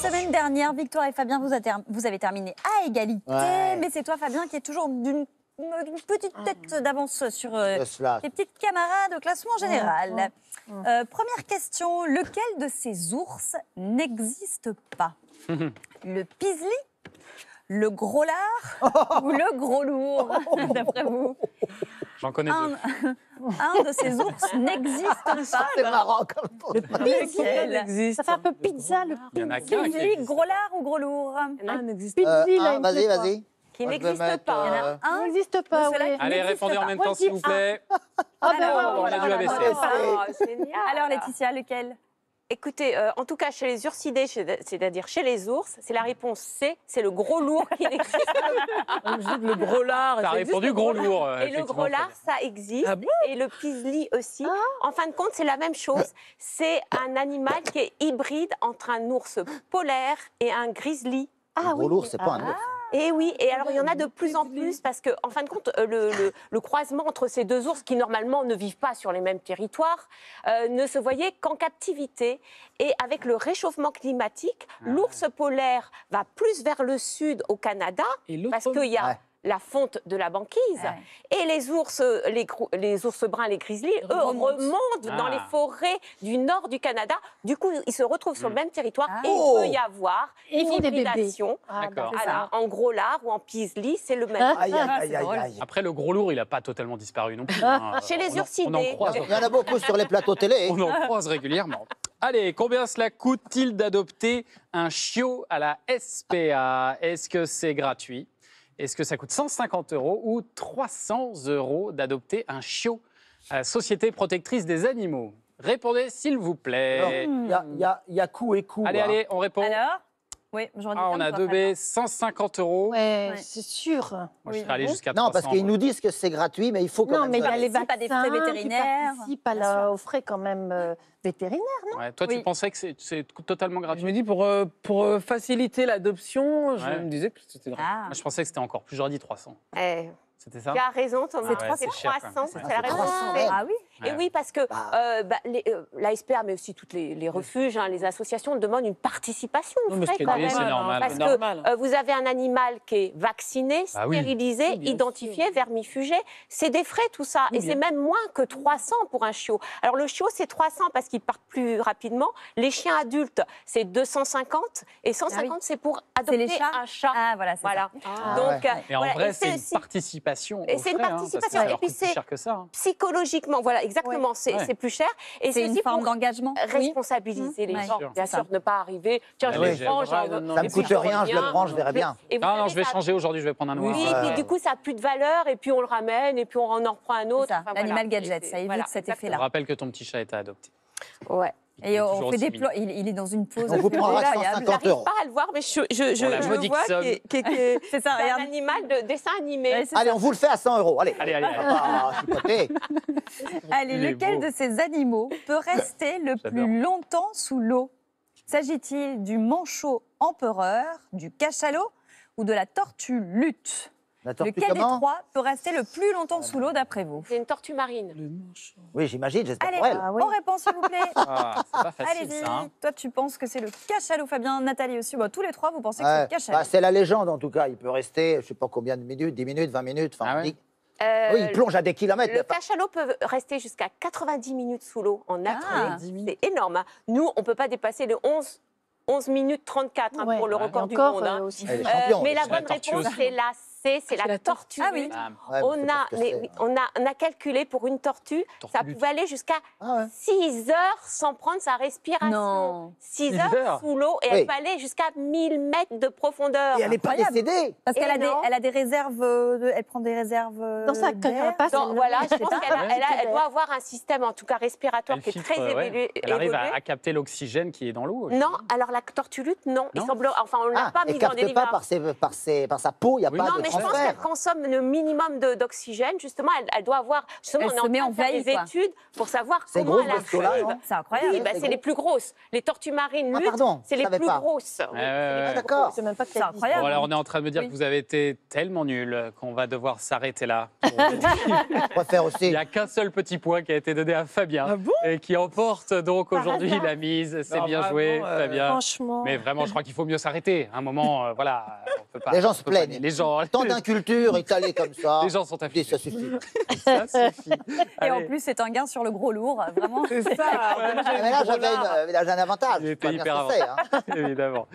semaine dernière, Victoire et Fabien, vous avez terminé à égalité, mais c'est toi, Fabien, qui est toujours d'une petite tête d'avance sur tes petites camarades au classement général. Première question, lequel de ces ours n'existe pas? Le Pizzly, le gros lard ou le gros lourd, d'après vous? J'en connais deux. Un de ces ours n'existe pas. C'est marrant comme ton. Lequel? Ça fait un peu pizza, le Pizzly, gros lard ou gros lourd? Un n'existe pas. Vas-y, vas-y. Qui n'existe pas. Il y en a un qui n'existe pas. Allez, répondez en même temps, s'il vous plaît. On a dû abaisser. Alors, Laetitia, lequel? Écoutez, en tout cas, chez les ursidés, c'est-à-dire chez les ours, c'est la réponse C, c'est le gros lourd qui existe. Le gros lard. T'as répondu gros lourd. Et le gros lard, ça existe. Ah bon? Et le Pizzly aussi. Ah. En fin de compte, c'est la même chose. C'est un animal qui est hybride entre un ours polaire et un grizzly. Ah, le gros lourd, c'est pas un ours. Et oui, et alors il y en a de plus en plus parce que, en fin de compte, le croisement entre ces deux ours qui normalement ne vivent pas sur les mêmes territoires ne se voyait qu'en captivité. Et avec le réchauffement climatique, l'ours polaire va plus vers le sud au Canada parce qu'il y a la fonte de la banquise et les ours bruns, les grizzlies, eux remontent dans les forêts du nord du Canada. Du coup, ils se retrouvent sur le même territoire et il peut y avoir une hybridation. En gros lard ou en Pizzly, c'est le même. Après, le gros lourd, il n'a pas totalement disparu non plus. Chez les ursidés. Il y en a beaucoup sur les plateaux télé. On en croise régulièrement. Allez, combien cela coûte-t-il d'adopter un chiot à la SPA? Est-ce que c'est gratuit? Est-ce que ça coûte 150 € ou 300 € d'adopter un chiot à la Société protectrice des animaux? Répondez, s'il vous plaît. Il y a coût et coût. Allez, allez, on répond. Alors on a 2B, 150 €. Ouais, c'est sûr. Moi, je serais allé jusqu'à 300. Non, parce qu'ils nous disent que c'est gratuit, mais il faut quand même... Non, mais il y a les vaccins, des frais vétérinaires. Ils participent aux frais quand même vétérinaires, non? Toi, tu pensais que c'est totalement gratuit? Je me dis, pour faciliter l'adoption, je me disais que c'était gratuit. Ah. Je pensais que c'était encore plus, j'aurais dit 300. C'était ça? Tu as raison, Thomas. C'est 300, c'est la raison. Ah oui? Et oui, parce que la SPA, mais aussi toutes les refuges, les associations demandent une participation. Non, mais ce qui est normal. Parce que vous avez un animal qui est vacciné, stérilisé, identifié, vermifugé. C'est des frais, tout ça. Et c'est même moins que 300 pour un chiot. Alors, le chiot, c'est 300 parce qu'il part plus rapidement. Les chiens adultes, c'est 250. Et 150, c'est pour adopter un chat. Ah, voilà, c'est ça. Et en vrai, c'est une participation. C'est une participation. Et puis, c'est psychologiquement, voilà. Exactement, c'est plus cher. Et c'est une forme d'engagement. Responsabiliser les gens. Bien sûr, ne pas arriver. Tiens, je le prends. Ça me coûte rien, je le prends, je verrai bien. Non, non, je vais changer aujourd'hui, je vais prendre un noir. Oui, et puis du coup, ça n'a plus de valeur, et puis on le ramène, et puis on en reprend un autre. L'animal gadget, ça évite cet effet-là. On rappelle que ton petit chat était adopté. Ouais. Et on fait des plans. Il est dans une pause. On vous prendra 150 €. Je n'arrive pas à le voir, mais je vois c'est un animal de dessin animé. Ouais, allez, on vous le fait à 100 €. Allez, allez, allez. Allez, lequel de ces animaux peut rester le plus longtemps sous l'eau? S'agit-il du manchot empereur, du cachalot ou de la tortue luth? Lequel des trois peut rester le plus longtemps sous l'eau, d'après vous? C'est une tortue marine. Le manchot. Oui, j'imagine, j'espère pour elle. On répond, s'il vous plaît. C'est pas facile, ça, hein. Toi, tu penses que c'est le cachalot, Fabien, Nathalie aussi. Bon, tous les trois, vous pensez que c'est le cachalot. C'est la légende, en tout cas. Il peut rester, je ne sais pas combien de minutes, 10 minutes, 20 minutes. Oui, il plonge à des kilomètres. Le cachalot peut rester jusqu'à 90 minutes sous l'eau en apnée. C'est énorme. Nous, on ne peut pas dépasser les 11 minutes 34 pour le record du monde. Mais la bonne réponse, c'est la C, c'est la tortue. Ah oui. On a calculé pour une tortue, ça pouvait aller jusqu'à 6 heures sans prendre sa respiration. 6 heures sous l'eau, et elle peut aller jusqu'à 1000 mètres de profondeur. Et elle n'est pas décédée. Parce qu'elle a des réserves, elle prend des réserves dans sa carapace. Voilà, je pense qu'elle doit avoir un système, en tout cas respiratoire, qui est très évolué. Elle arrive à capter l'oxygène qui est dans l'eau. Non, alors la tortue luth, non. On ne l'a pas mis dans des livres. Elle ne capte pas par sa peau, il n'y a pas de... Mais je pense qu'elle consomme le minimum d'oxygène. Justement, elle doit avoir. Justement, elle on est en train de faire des études pour savoir comment elle arrive. C'est incroyable. Oui, bah, c'est les plus grosses. Les tortues marines luth, c'est les plus grosses. D'accord. C'est même pas que c'est incroyable. Alors, on est en train de me dire que vous avez été tellement nul qu'on va devoir s'arrêter là. Il n'y a qu'un seul petit point qui a été donné à Fabien et qui emporte donc aujourd'hui la mise. C'est bien joué, Fabien. Franchement. Mais vraiment, je crois qu'il faut mieux s'arrêter. Un moment, voilà. On peut pas, les gens se plaignent. Les gens. Tant d'inculture étalée comme ça. Les gens sont affligés. Ça suffit. Ça suffit. Et en plus, c'est un gain sur le gros lourd. Vraiment. C'est ça. Mais là, j'ai un avantage. J'étais hyper avancé. Évidemment.